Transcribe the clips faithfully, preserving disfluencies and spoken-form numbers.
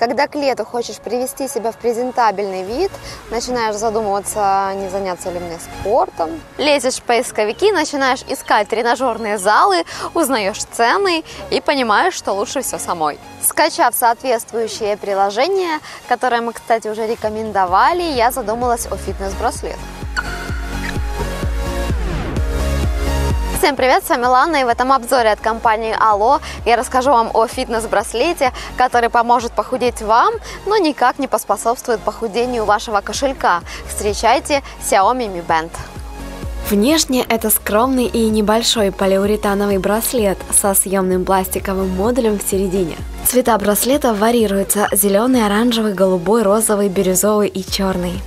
Когда к лету хочешь привести себя в презентабельный вид, начинаешь задумываться, не заняться ли мне спортом. Лезешь в поисковики, начинаешь искать тренажерные залы, узнаешь цены и понимаешь, что лучше все самой. Скачав соответствующее приложение, которое мы, кстати, уже рекомендовали, я задумалась о фитнес-браслетах. Всем привет, с вами Лана, и в этом обзоре от компании Allo я расскажу вам о фитнес-браслете, который поможет похудеть вам, но никак не поспособствует похудению вашего кошелька. Встречайте Xiaomi Mi Band. Внешне это скромный и небольшой полиуретановый браслет со съемным пластиковым модулем в середине. Цвета браслета варьируются – зеленый, оранжевый, голубой, розовый, бирюзовый и черный.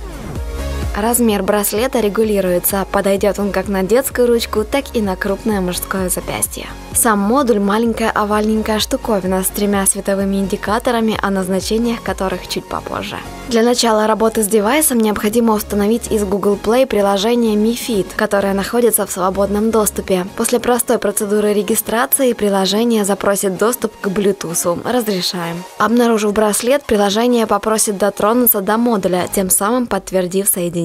Размер браслета регулируется, подойдет он как на детскую ручку, так и на крупное мужское запястье. Сам модуль – маленькая овальненькая штуковина с тремя световыми индикаторами, о назначениях которых чуть попозже. Для начала работы с девайсом необходимо установить из Google Play приложение Mi Fit, которое находится в свободном доступе. После простой процедуры регистрации приложение запросит доступ к Bluetooth. Разрешаем. Обнаружив браслет, приложение попросит дотронуться до модуля, тем самым подтвердив соединение.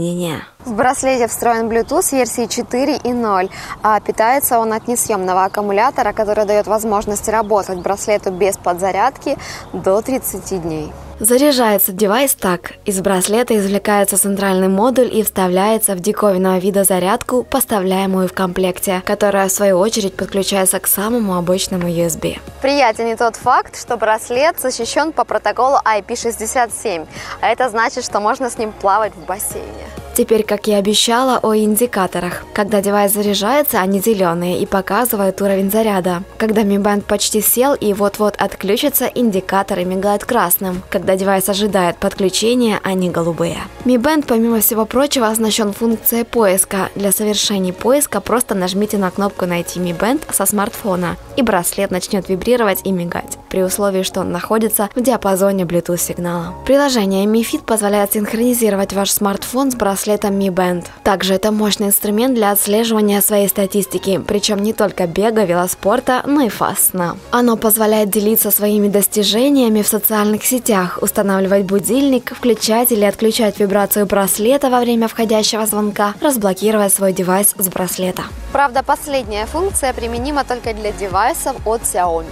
В браслете встроен Bluetooth версии четыре и ноль, а питается он от несъемного аккумулятора, который дает возможность работать браслету без подзарядки до тридцати дней. Заряжается девайс так. Из браслета извлекается центральный модуль и вставляется в диковинного вида зарядку, поставляемую в комплекте, которая в свою очередь подключается к самому обычному ю эс би. Приятен и тот факт, что браслет защищен по протоколу ай пи шестьдесят семь, а это значит, что можно с ним плавать в бассейне. Теперь, как я обещала, о индикаторах. Когда девайс заряжается, они зеленые и показывают уровень заряда. Когда Mi Band почти сел и вот-вот отключится, индикаторы мигают красным. Когда девайс ожидает подключения, они голубые. Mi Band, помимо всего прочего, оснащен функцией поиска. Для совершения поиска просто нажмите на кнопку «Найти Mi Band» со смартфона, и браслет начнет вибрировать и мигать, при условии, что он находится в диапазоне Bluetooth сигнала. Приложение Mi Fit позволяет синхронизировать ваш смартфон с браслетом Mi Band. Также это мощный инструмент для отслеживания своей статистики, причем не только бега, велоспорта, но и фаст-сна. Оно позволяет делиться своими достижениями в социальных сетях, устанавливать будильник, включать или отключать вибрацию браслета во время входящего звонка, разблокировать свой девайс с браслета. Правда, последняя функция применима только для девайсов от Xiaomi.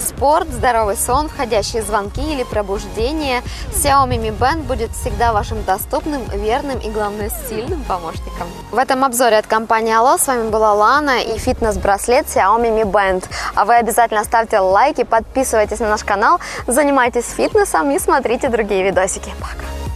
Спорт, здоровый сон, входящие звонки или пробуждение. Xiaomi Mi Band будет всегда вашим доступным, верным и, главное, сильным помощником. В этом обзоре от компании Allo с вами была Лана и фитнес-браслет Xiaomi Mi Band. А вы обязательно ставьте лайки, подписывайтесь на наш канал, занимайтесь фитнесом и смотрите другие видосики. Пока!